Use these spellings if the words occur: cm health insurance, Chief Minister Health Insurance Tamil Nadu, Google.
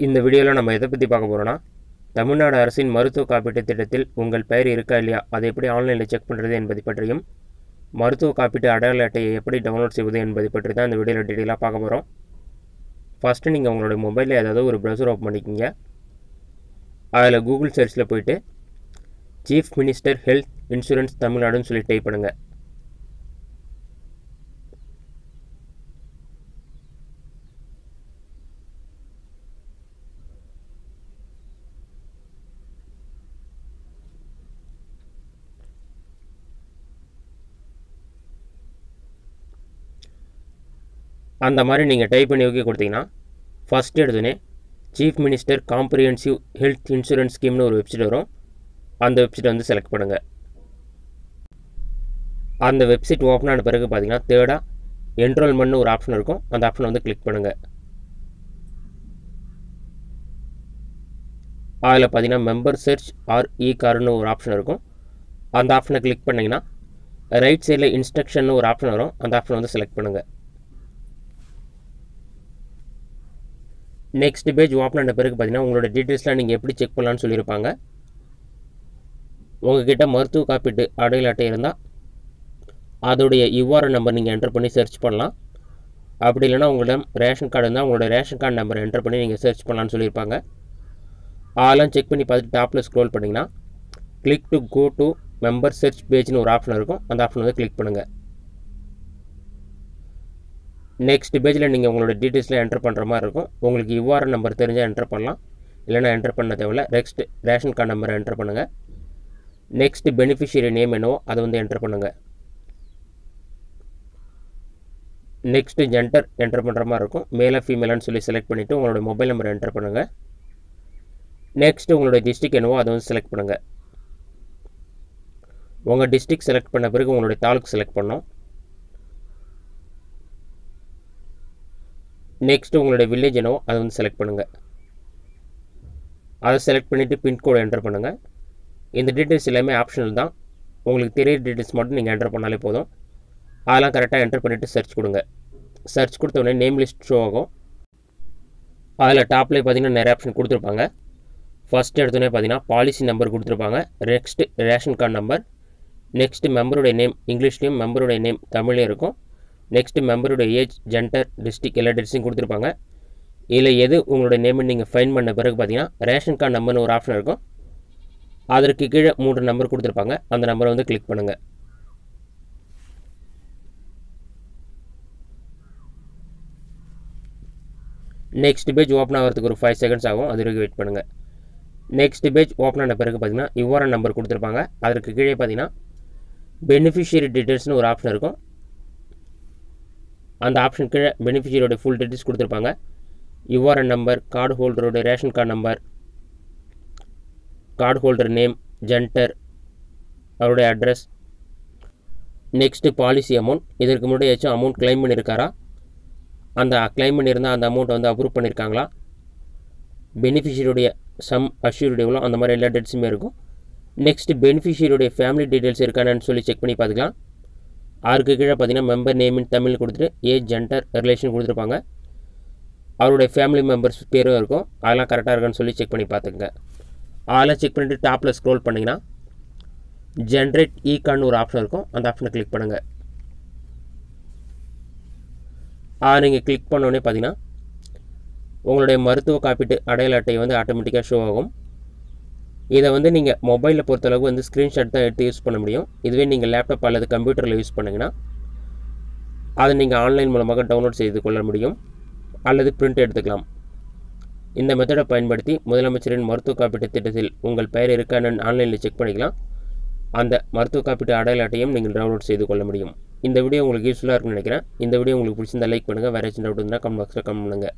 In the video, we will see the Tamil Nadu Arasin Maruthu Kapita Tidatil, Ungal Peri Irkalia, Adepudi online check Pundra in Badipatrium, Maruthu Kapita Adal at a pretty download Sibudan Badipatra and the video detail of Pagaboro. First, you can download a mobile as a browser of Manikinga. I will Google search Lapite Chief Minister Health Insurance Tamil Nadu Solitape Panga. And the மாதிரி நீங்க type பண்ணி யோகி கொடுத்தீங்கன்னா first எடுத்துனே Chief Minister Comprehensive Health Insurance Scheme னு ஒரு website வரும் அந்த வெப்சைட் வந்து செலக்ட் பண்ணுங்க அந்த வெப்சைட் ஓபன் ஆன பிறகு பாத்தீங்கன்னா தேர்டா enrollment னு ஒரு ஆப்ஷன் இருக்கும் அந்த ஆப்ஷனை வந்து கிளிக் பண்ணுங்க அதுல பாத்தீங்கன்னா member search or e-card னு ஒரு ஆப்ஷன் இருக்கும் அந்த ஆப்ஷனை கிளிக் பண்ணீங்கன்னா ரைட் சைடுல instruction னு ஒரு ஆப்ஷன் வரும் அந்த ஆப்ஷனை வந்து செலக்ட் பண்ணுங்க Next page, you open the details landing. You check the details. You can check the copy. You can number. You can search the ration card. You can ration card number. You can search the ration check the top. Scroll. Click to go to member search page. Click the Next page landing உங்களுடைய details enter பண்ற மாதிரி இருக்கும் உங்களுக்கு URL number தெரிஞ்சா enter பண்ணலாம் இல்லனா enter பண்ண தேவையில்ல next ration card number enter பண்ணுங்க next beneficiary name என்னவோ அது வந்து enter பண்ணுங்க next gender enter பண்ற மாதிரி இருக்கும் male female னு சொல்லி select பண்ணிட்டு உங்களுடைய mobile number enter பண்ணுங்க next உங்களுடைய district என்னவோ அது வந்து select பண்ணுங்க உங்க district select பண்ண பிறகு உங்களுடைய தாலுகா select பண்ணனும் Next, உங்களுடைய village என்னவோ அதை வந்து செலக்ட் பண்ணுங்க. அதை செலக்ட் பண்ணிட்டு பின் கோட் என்டர் பண்ணுங்க. இந்த டீடைல்ஸ் எல்லாமே ஆப்ஷனல் தான். உங்களுக்கு தெரியிற டீடைல்ஸ் மட்டும் நீங்க என்டர் பண்ணாலே போதும். அதெல்லாம் கரெக்ட்டா என்டர் பண்ணிட்டு சர்ச் கொடுங்க. சர்ச் கொடுத்த உடனே நேம் லிஸ்ட் ஷோ ஆகும். அதுல டாப்ல பாத்தீங்கன்னா நிறைய ஆப்ஷன் கொடுத்திருப்பாங்க. ஃபர்ஸ்ட் எடுத்தனே பாத்தீங்கன்னா பாலிசி நம்பர் கொடுத்திருப்பாங்க. Next ration card number. Next மெம்பரோட நேம் இங்கிலீஷ்லயும் மெம்பரோட நேம் தமிழ்லயும் இருக்கும். Next member age, gender, district, எல்லா டிஸ்ட்ரிக்ட் கொடுத்திருப்பாங்க. இல்ல எது உங்களோட நேம் நீங்க ஃபைண்ட் பண்ண பிறகு பாத்தீங்கன்னா ரேஷன் கார்டு நம்பர்னு ஒரு ஆப்ஷன் இருக்கும். அதற்கு கீழ மூணு நம்பர் கொடுத்திருப்பாங்க. அந்த நம்பரை வந்து கிளிக் பண்ணுங்க. Next page ஓபன் ஆகிறதுக்கு ஒரு 5 செகண்ட்ஸ் ஆகும். அதுக்கு வெயிட் பண்ணுங்க. Next page ஓபன் ஆன பிறகு பாத்தீங்கன்னா URL நம்பர் கொடுத்திருப்பாங்க. அதற்கு கீழ பாத்தீங்கன்னா beneficiary detailsனு ஒரு ஆப்ஷன் இருக்கும். And the option beneficiary full details கொடுத்திருப்பாங்க URL number card holder ration card number card holder name gender அவருடைய address next policy amount இதற்கு முன்னாடி ஏச்ச amount claim பண்ணிருக்காரா அந்த claim பண்ணிருந்தா அந்த amount வந்து approve பண்ணிருக்காங்களா beneficiary உடைய sum assured எவ்வளவு அந்த மாதிரி எல்லா டீடைல்ஸுமே இருக்கும் next beneficiary உடைய family details இருக்கானு சொல்லி செக் பண்ணி பாத்துக்கலாம் ஆர்க்கு கீழ பாத்தீங்கன்னா மெம்பர் நேம் இன் தமிழ் கொடுத்துட்டு ஏஜ் ஜெண்டர் ரிலேஷன் கொடுத்திருப்பாங்க அவருடைய ஃபேமிலி மெம்பர்ஸ் பேரும் இருக்கும் அதெல்லாம் கரெக்ட்டா இருக்கான்னு சொல்லி செக் பண்ணி பாத்துங்க அதெல்லாம் செக் பண்ணிட்டு டாப்ல ஸ்க்ரோல் பண்ணீங்கன்னா ஜெனரேட் ஈ கார்டு ஒரு ஆப்ஷன் இருக்கும் அந்த ஆப்ஷனை கிளிக் பண்ணுங்க நீங்க கிளிக் பண்ண உடனே பாத்தீங்கன்னா உங்களுடைய மருத்துவ காப்பீட்டு அடையாள அட்டை வந்து ஆட்டோமேட்டிக்கா ஷோ ஆகும் இதை வந்து நீங்க மொபைல்ல பொறுத்த அளவுக்கு வந்து ஸ்கிரீன்ஷாட் தான் எடுத்து யூஸ் பண்ண முடியும் இதுவே நீங்க லேப்டாப் அல்லது கம்ப்யூட்டர்ல யூஸ் பண்ணீங்கன்னா அதை நீங்க ஆன்லைன் மூலமாக டவுன்லோட் செய்து கொள்ள முடியும் அல்லது பிரிண்ட் எடுத்துக்கலாம் இந்த மெத்தடை பயன்படுத்தி முதலமைச்சரின் மருத்துவ காப்பீட்டு திட்டத்தில் உங்கள் பெயர் இருக்கான்னு ஆன்லைன்ல செக் பண்ணிக்கலாம் அந்த மருத்துவ காப்பீட்டு அடையாள அட்டையும் நீங்கள் டவுன்லோட் செய்து கொள்ள முடியும் இந்த வீடியோ உங்களுக்கு யூஸ்ஃபுல்லா இருக்கும்னு நினைக்கிறேன் இந்த வீடியோ உங்களுக்கு பிடிச்சிருந்தா லைக் பண்ணுங்க வேற ஏதாச்சும் டவுட் இருந்தா கமெண்ட் பாக்ஸ்ல கமெண்ட் பண்ணுங்க